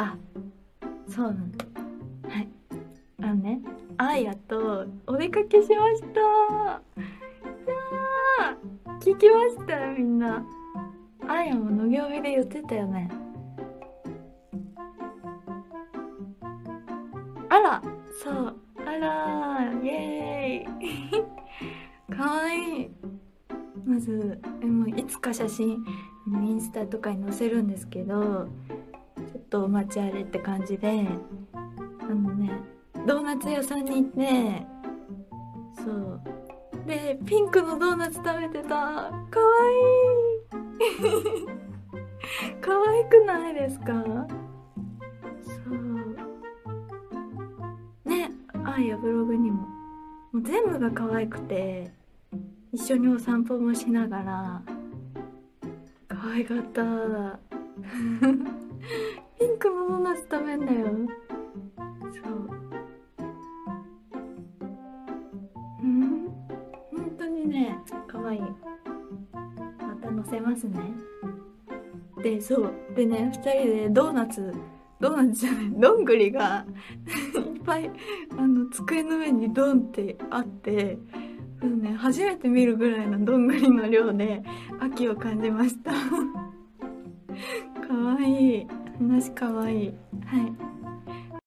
あ、そうなんだ。はい、あのね、あやとお出かけしました。聞きましたよ、みんな。あやも野毛帯で言ってたよね。あら、そう、あら、イエーイかわいい。まず、もういつか写真インスタとかに載せるんですけど、ちょっとお待ちあれって感じで、あのね、ドーナツ屋さんに行って、そうで、ピンクのドーナツ食べてた。かわいいかわいくないですか？そうね、あーやブログにも、もう全部がかわいくて、一緒にお散歩もしながらかわいかったピンクのドーナツ食べんだよ。そう、うん、本当にね、かわいい。また載せますね。で、そうでね、2人でドーナツじゃない、どんぐりがいっぱい机の上にドンってあって、ね、初めて見るぐらいのどんぐりの量で秋を感じましたかわいい話、かわいい。はい。